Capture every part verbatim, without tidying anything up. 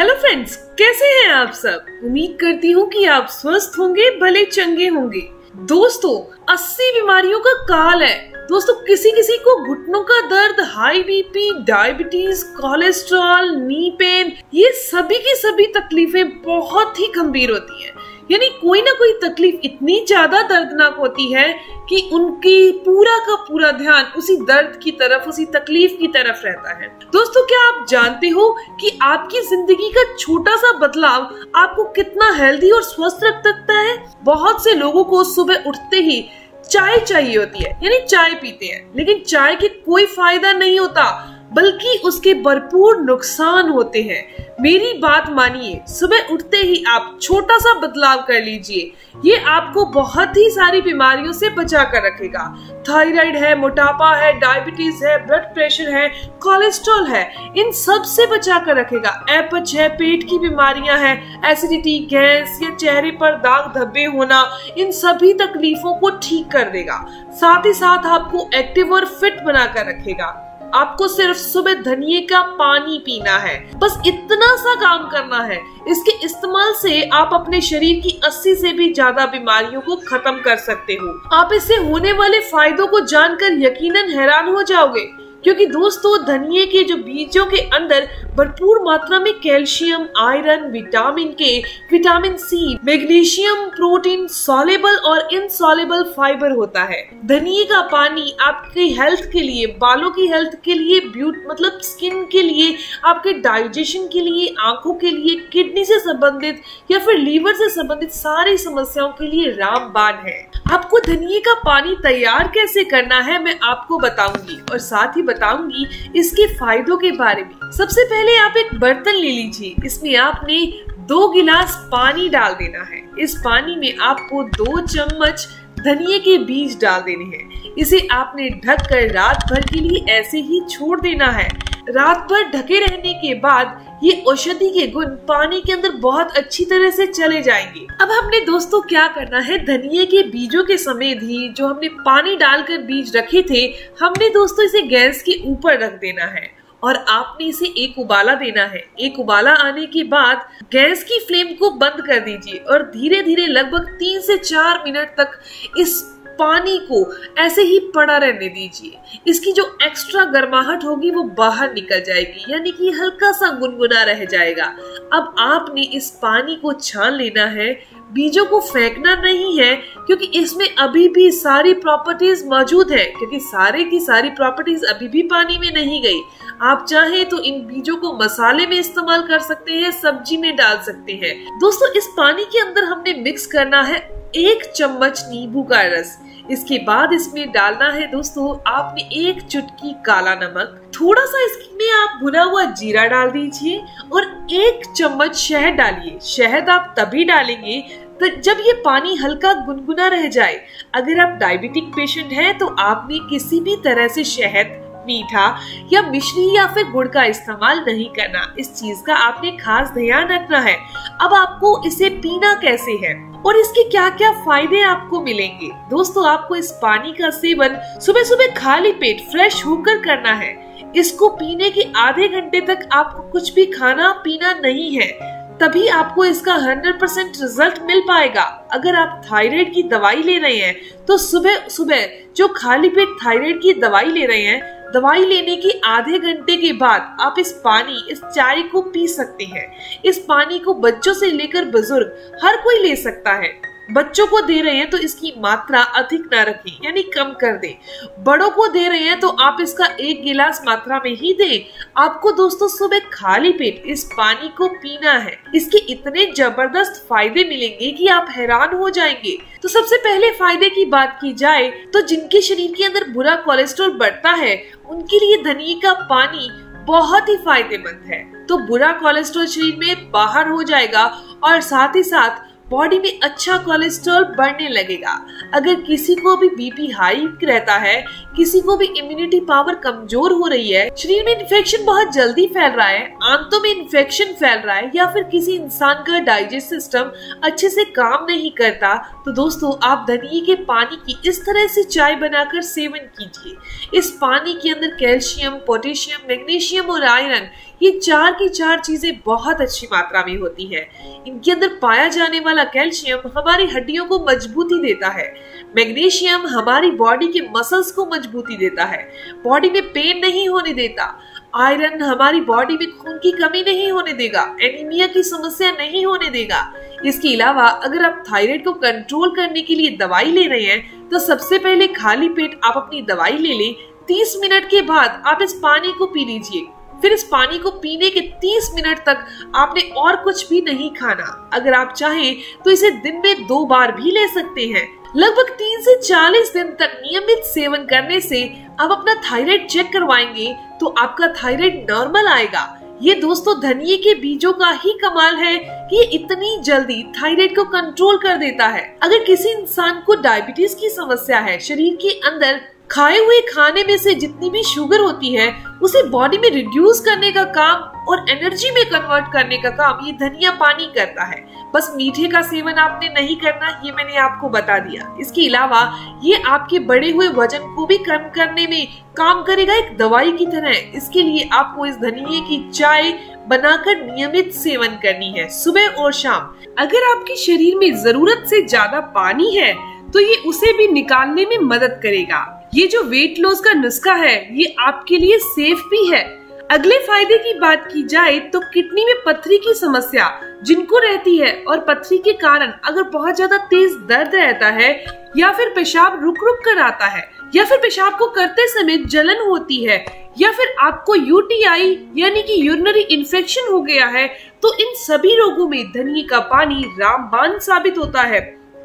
Hello friends, कैसे हैं आप सब। उम्मीद करती हूँ कि आप स्वस्थ होंगे, भले चंगे होंगे। दोस्तों, अस्सी बीमारियों का काल है। दोस्तों, किसी किसी को घुटनों का दर्द, high BP, diabetes, cholesterol, knee pain, ये सभी की सभी तकलीफें बहुत ही गंभीर होती हैं। यानी कोई ना कोई तकलीफ इतनी ज्यादा दर्दनाक होती है कि उनकी पूरा का पूरा ध्यान उसी दर्द की तरफ, उसी तकलीफ की तरफ रहता है। दोस्तों, क्या आप जानते हो कि आपकी जिंदगी का छोटा सा बदलाव आपको कितना हेल्दी और स्वस्थ रख सकता है। बहुत से लोगों को सुबह उठते ही चाय चाहिए होती है, यानी चाय पीते हैं, लेकिन चाय के कोई फायदा नहीं होता, बल्कि उसके भरपूर नुकसान होते हैं। मेरी बात मानिए, सुबह उठते ही आप छोटा सा बदलाव कर लीजिए, ये आपको बहुत ही सारी बीमारियों से बचा कर रखेगा। थायराइड है, मोटापा है, डायबिटीज है, ब्लड प्रेशर है, कोलेस्ट्रॉल है, इन सब से बचा कर रखेगा। अपच है, पेट की बीमारियां हैं, एसिडिटी, गैस या चेहरे पर दाग धब्बे होना, इन सभी तकलीफों को ठीक कर देगा। साथ ही साथ आपको एक्टिव और फिट बना कर रखेगा। आपको सिर्फ सुबह धनिये का पानी पीना है, बस इतना सा काम करना है। इसके इस्तेमाल से आप अपने शरीर की अस्सी से भी ज्यादा बीमारियों को खत्म कर सकते हो। आप इससे होने वाले फायदों को जानकर यकीनन हैरान हो जाओगे, क्योंकि दोस्तों धनिये के जो बीजों के अंदर भरपूर मात्रा में calcium, iron, vitamin K, vitamin C, magnesium, protein, soluble और इनसॉलेबल फाइबर होता है। धनिये का पानी आपकी हेल्थ के लिए, बालों की हेल्थ के लिए, ब्यूट मतलब स्किन के लिए, आपके डाइजेशन के लिए, आंखों के लिए, किडनी से संबंधित या फिर लीवर से संबंधित सारी समस्याओं के लिए रामबाण है। आपको धनिये का पानी तैयार कैसे करना है मैं आपको बताऊंगी और साथ ही बताऊंगी इसके फायदों के बारे में। सबसे पहले आप एक बर्तन ले लीजिए, इसमें आपने दो गिलास पानी डाल देना है। इस पानी में आपको दो चम्मच धनिये के बीज डाल देने हैं। इसे आपने ढक कर रात भर के लिए ऐसे ही छोड़ देना है। रात भर ढके रहने के बाद ये औषधि के गुण पानी के अंदर बहुत अच्छी तरह से चले जाएंगे। अब हमने दोस्तों क्या करना है, धनिये के बीजों के समेत ही जो हमने पानी डालकर बीज रखे थे, हमने दोस्तों इसे गैस के ऊपर रख देना है और आपने इसे एक उबाला देना है। एक उबाला आने के बाद गैस की फ्लेम को बंद कर दीजिए और धीरे धीरे लगभग तीन से चार मिनट तक इस पानी को ऐसे ही पड़ा रहने दीजिए। इसकी जो एक्स्ट्रा गर्माहट होगी वो बाहर निकल जाएगी, यानी कि हल्का सा गुनगुना रह जाएगा। अब आपने इस पानी को छान लेना है, बीजों को फेंकना नहीं है, क्योंकि इसमें अभी भी सारी प्रॉपर्टीज मौजूद है, क्योंकि सारे की सारी प्रॉपर्टीज अभी भी पानी में नहीं गई। आप चाहे तो इन बीजों को मसाले में इस्तेमाल कर सकते हैं, सब्जी में डाल सकते हैं। दोस्तों, इस पानी के अंदर हमने मिक्स करना है एक चम्मच नींबू का रस। इसके बाद इसमें डालना है दोस्तों आपने एक चुटकी काला नमक, थोड़ा सा इसमें आप भुना हुआ जीरा डाल दीजिए और एक चम्मच शहद डालिए। शहद आप तभी डालेंगे जब ये पानी हल्का गुनगुना रह जाए। अगर आप डायबिटिक पेशेंट हैं तो आपने किसी भी तरह से शहद, मीठा या मिश्री या फिर गुड़ का इस्तेमाल नहीं करना। इस चीज का आपने खास ध्यान रखना है। अब आपको इसे पीना कैसे है और इसके क्या क्या फायदे आपको मिलेंगे। दोस्तों, आपको इस पानी का सेवन सुबह सुबह खाली पेट फ्रेश होकर करना है। इसको पीने के आधे घंटे तक आपको कुछ भी खाना पीना नहीं है, तभी आपको इसका सौ परसेंट रिजल्ट मिल पाएगा। अगर आप थायराइड की दवाई ले रहे हैं तो सुबह सुबह जो खाली पेट थायराइड की दवाई ले रहे हैं, दवाई लेने के आधे घंटे के बाद आप इस पानी, इस चाय को पी सकते हैं। इस पानी को बच्चों से लेकर बुजुर्ग हर कोई ले सकता है। बच्चों को दे रहे हैं तो इसकी मात्रा अधिक ना रखें, यानी कम कर दें। बड़ों को दे रहे हैं तो आप इसका एक गिलास मात्रा में ही दें। आपको दोस्तों सुबह खाली पेट इस पानी को पीना है। इसके इतने जबरदस्त फायदे मिलेंगे कि आप हैरान हो जाएंगे। तो सबसे पहले फायदे की बात की जाए तो जिनके शरीर के अंदर बुरा कोलेस्ट्रॉल बढ़ता है, उनके लिए धनिये का पानी बहुत ही फायदेमंद है। तो बुरा कोलेस्ट्रॉल शरीर में बाहर हो जाएगा और साथ ही साथ बॉडी में अच्छा कोलेस्ट्रॉल बढ़ने लगेगा। अगर किसी को भी बीपी हाई रहता है, किसी को भी इम्यूनिटी पावर कमजोर हो रही है, शरीर में इन्फेक्शन बहुत जल्दी फैल रहा है, आंतों में इन्फेक्शन फैल रहा है, या फिर किसी इंसान का डाइजेस्ट सिस्टम अच्छे से काम नहीं करता, तो दोस्तों आप धनिये के पानी की इस तरह से चाय बनाकर सेवन कीजिए। इस पानी के अंदर कैल्शियम, पोटेशियम, मैग्नीशियम और आयरन ये चार की चार चीजें बहुत अच्छी मात्रा में होती हैं। इनके अंदर पाया जाने वाला कैल्शियम हमारी हड्डियों को मजबूती देता है, मैग्नीशियम हमारी बॉडी के मसल्स को मजबूती देता है, बॉडी में पेन नहीं होने देता, आयरन हमारी बॉडी में खून की कमी नहीं होने देगा, एनीमिया की समस्या नहीं होने देगा। इसके अलावा अगर आप थायराइड को कंट्रोल करने के लिए दवाई ले रहे हैं तो सबसे पहले खाली पेट आप अपनी दवाई ले लें। तीस मिनट के बाद आप इस पानी को पी लीजिए, फिर इस पानी को पीने के तीस मिनट तक आपने और कुछ भी नहीं खाना। अगर आप चाहें तो इसे दिन में दो बार भी ले सकते हैं। लगभग तीन से चालीस दिन तक नियमित सेवन करने से आप अपना थायराइड चेक करवाएंगे तो आपका थायराइड नॉर्मल आएगा। ये दोस्तों धनिये के बीजों का ही कमाल है कि ये इतनी जल्दी थायराइड को कंट्रोल कर देता है। अगर किसी इंसान को डायबिटीज की समस्या है, शरीर के अंदर खाए हुए खाने में से जितनी भी शुगर होती है उसे बॉडी में रिड्यूस करने का काम और एनर्जी में कन्वर्ट करने का काम ये धनिया पानी करता है। बस मीठे का सेवन आपने नहीं करना, ये मैंने आपको बता दिया। इसके अलावा ये आपके बढ़े हुए वजन को भी कम करने में काम करेगा, एक दवाई की तरह। इसके लिए आपको इस धनिये की चाय बनाकर नियमित सेवन करनी है, सुबह और शाम। अगर आपके शरीर में जरूरत से ज्यादा पानी है तो ये उसे भी निकालने में मदद करेगा। ये जो वेट लॉस का नुस्खा है ये आपके लिए सेफ भी है। अगले फायदे की बात की जाए तो किडनी में पथरी की समस्या जिनको रहती है और पथरी के कारण अगर बहुत ज्यादा तेज दर्द रहता है या फिर पेशाब रुक रुक कर आता है या फिर पेशाब को करते समय जलन होती है या फिर आपको यूटीआई यानी कि यूरिनरी इन्फेक्शन हो गया है, तो इन सभी रोगों में धनिये का पानी रामबाण साबित होता है।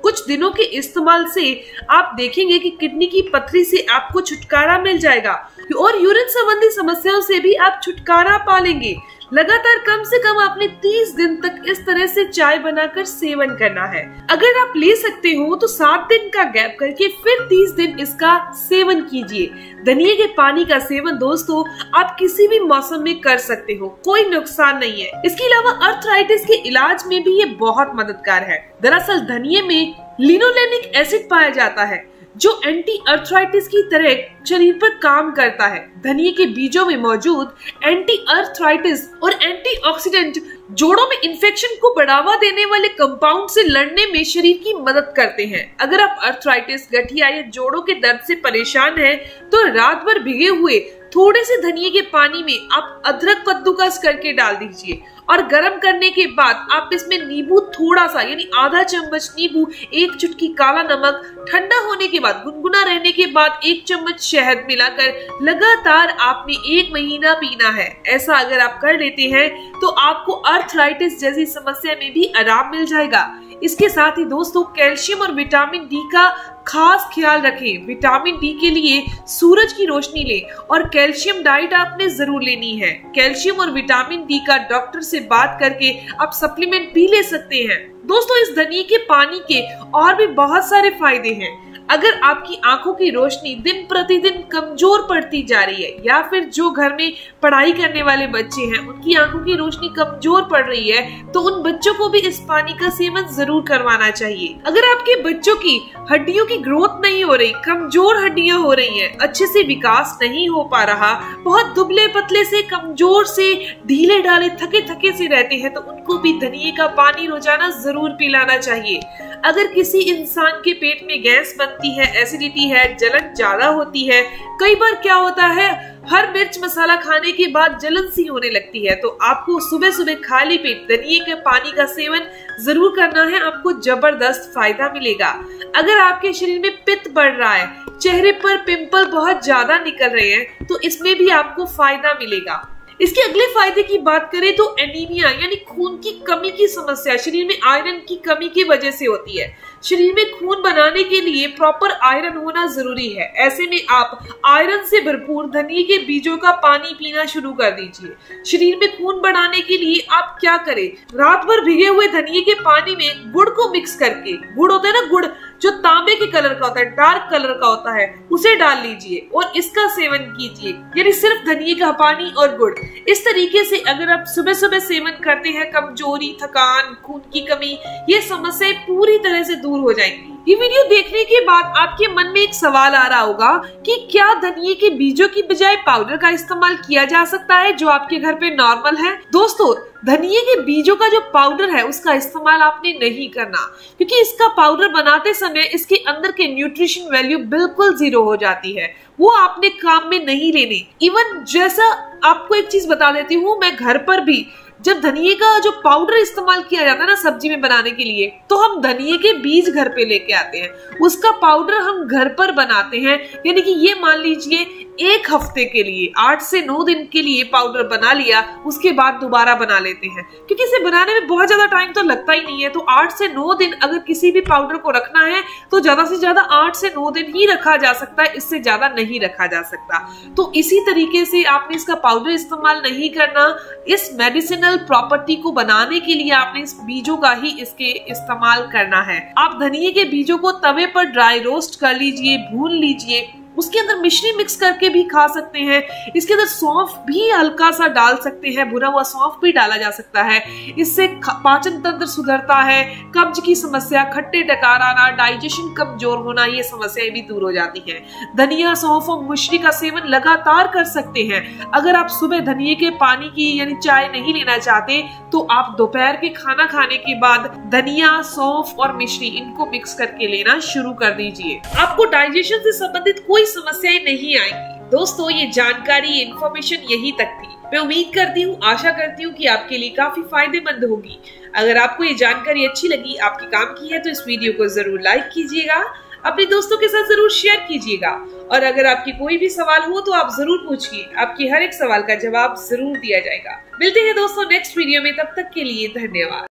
कुछ दिनों के इस्तेमाल से आप देखेंगे कि किडनी की पथरी से आपको छुटकारा मिल जाएगा और यूरिन संबंधी समस्याओं से भी आप छुटकारा पा लेंगे। लगातार कम से कम आपने तीस दिन तक इस तरह से चाय बनाकर सेवन करना है। अगर आप ले सकते हो तो सात दिन का गैप करके फिर तीस दिन इसका सेवन कीजिए। धनिये के पानी का सेवन दोस्तों आप किसी भी मौसम में कर सकते हो, कोई नुकसान नहीं है। इसके अलावा अर्थराइटिस के इलाज में भी ये बहुत मददगार है। दरअसल धनिये में लिनोलेनिक एसिड पाया जाता है जो एंटी अर्थराइटिस की तरह शरीर पर काम करता है। धनिये के बीजों में मौजूद एंटी अर्थराइटिस और एंटीऑक्सीडेंट जोड़ों में इन्फेक्शन को बढ़ावा देने वाले कंपाउंड से लड़ने में शरीर की मदद करते हैं। अगर आप अर्थराइटिस, गठिया या जोड़ों के दर्द से परेशान हैं, तो रात भर भिगे हुए थोड़े से धनिये के पानी में आप अदरक कद्दूकस करके डाल दीजिए और गर्म करने के बाद आप इसमें नींबू थोड़ा सा यानी आधा चम्मच नींबू, एक चुटकी काला नमक, ठंडा होने के बाद, गुनगुना रहने के बाद एक चम्मच शहद मिलाकर लगातार आपने एक महीना पीना है। ऐसा अगर आप कर लेते हैं तो आपको अर्थराइटिस जैसी समस्या में भी आराम मिल जाएगा। इसके साथ ही दोस्तों कैल्शियम और विटामिन डी का खास ख्याल रखें। विटामिन डी के लिए सूरज की रोशनी लें और कैल्शियम डाइट आपने जरूर लेनी है। कैल्शियम और विटामिन डी का डॉक्टर से बात करके आप सप्लीमेंट भी ले सकते हैं। दोस्तों इस धनिये के पानी के और भी बहुत सारे फायदे हैं। अगर आपकी आंखों की रोशनी दिन प्रतिदिन कमजोर पड़ती जा रही है या फिर जो घर में पढ़ाई करने वाले बच्चे हैं उनकी आंखों की रोशनी कमजोर पड़ रही है, तो उन बच्चों को भी इस पानी का सेवन जरूर करवाना चाहिए। अगर आपके बच्चों की हड्डियों की ग्रोथ नहीं हो रही, कमजोर हड्डियां हो रही हैं, अच्छे से विकास नहीं हो पा रहा, बहुत दुबले पतले से, कमजोर से, ढीले ढाले, थके थके से रहते हैं, तो उनको भी धनिये का पानी रोजाना जरूर पिलाना चाहिए। अगर किसी इंसान के पेट में गैस बनती है, एसिडिटी है, जलन ज्यादा होती है, कई बार क्या होता है हर मिर्च मसाला खाने के बाद जलन सी होने लगती है, तो आपको सुबह सुबह खाली पेट धनिये के पानी का सेवन जरूर करना है। आपको जबरदस्त फायदा मिलेगा। अगर आपके शरीर में पित्त बढ़ रहा है, चेहरे पर पिंपल बहुत ज्यादा निकल रहे हैं, तो इसमें भी आपको फायदा मिलेगा। इसके अगले फायदे की बात करें तो एनीमिया यानी खून की कमी की समस्या शरीर में आयरन की कमी की वजह से होती है। शरीर में खून बनाने के लिए प्रॉपर आयरन होना जरूरी है। ऐसे में आप आयरन से भरपूर धनिये के बीजों का पानी पीना शुरू कर दीजिए। शरीर में खून बढ़ाने के लिए आप क्या करें, रात भर भिगे हुए धनिये के पानी में गुड़ को मिक्स करके, गुड़ होता है ना गुड़, जो तांबे के कलर का होता है, डार्क कलर का होता है, उसे डाल लीजिए और इसका सेवन कीजिए। यानी सिर्फ धनिये का पानी और गुड़। इस तरीके से अगर आप सुबह सुबह सेवन करते हैं, कमजोरी, थकान, खून की कमी, ये समस्याएं पूरी तरह से दूर हो जाएंगी। ये वीडियो देखने के बाद आपके मन में एक सवाल आ रहा होगा कि क्या धनिये के बीजों की बजाय पाउडर का इस्तेमाल किया जा सकता है जो आपके घर पे नॉर्मल है। दोस्तों, धनिये के बीजों का जो पाउडर है उसका इस्तेमाल आपने नहीं करना, क्योंकि इसका पाउडर बनाते समय इसके अंदर के न्यूट्रिशन वैल्यू बिल्कुल जीरो हो जाती है, वो आपने काम में नहीं लेने। इवन जैसा आपको एक चीज बता देती हूँ, मैं घर पर भी जब धनिये का जो पाउडर इस्तेमाल किया जाता है ना सब्जी में बनाने के लिए, तो हम धनिये के बीज घर पे लेके आते हैं, उसका पाउडर हम घर पर बनाते हैं। यानी कि ये मान लीजिए एक हफ्ते के लिए, आठ से नौ दिन के लिए पाउडर बना लिया, उसके बाद दोबारा बना लेते हैं, क्योंकि इसे बनाने में बहुत ज्यादा टाइम तो लगता ही नहीं है। तो आठ से नौ दिन अगर किसी भी पाउडर को रखना है तो ज्यादा से ज्यादा आठ से नौ दिन ही रखा जा सकता है, इससे ज्यादा नहीं रखा जा सकता। तो इसी तरीके से आपने इसका पाउडर इस्तेमाल नहीं करना। इस मेडिसिनल प्रॉपर्टी को बनाने के लिए आपने इस बीजों का ही इसके इस्तेमाल करना है। आप धनिये के बीजों को तवे पर ड्राई रोस्ट कर लीजिए, भून लीजिए, उसके अंदर मिश्री मिक्स करके भी खा सकते हैं। इसके अंदर सौंफ भी हल्का सा डाल सकते हैं, भुना हुआ सौंफ भी डाला जा सकता है। इससे पाचन तंत्र सुधरता है, कब्ज की समस्या, खट्टे डकार आना, डाइजेशन कमजोर होना, ये समस्याएं भी दूर हो जाती हैं। धनिया, सौंफ और मिश्री का सेवन लगातार कर सकते हैं। अगर आप सुबह धनिये के पानी की यानी चाय नहीं लेना चाहते तो आप दोपहर के खाना खाने के बाद धनिया, सौंफ और मिश्री इनको मिक्स करके लेना शुरू कर दीजिए। आपको डाइजेशन से संबंधित कोई समस्याएं नहीं आएंगी। दोस्तों, ये जानकारी, इन्फॉर्मेशन यही तक थी। मैं उम्मीद करती हूँ, आशा करती हूँ कि आपके लिए काफी फायदेमंद होगी। अगर आपको ये जानकारी अच्छी लगी, आपके काम की है, तो इस वीडियो को जरूर लाइक कीजिएगा, अपने दोस्तों के साथ जरूर शेयर कीजिएगा। और अगर आपके कोई भी सवाल हो तो आप जरूर पूछिए, आपके हर एक सवाल का जवाब जरूर दिया जाएगा। मिलते हैं दोस्तों नेक्स्ट वीडियो में, तब तक के लिए धन्यवाद।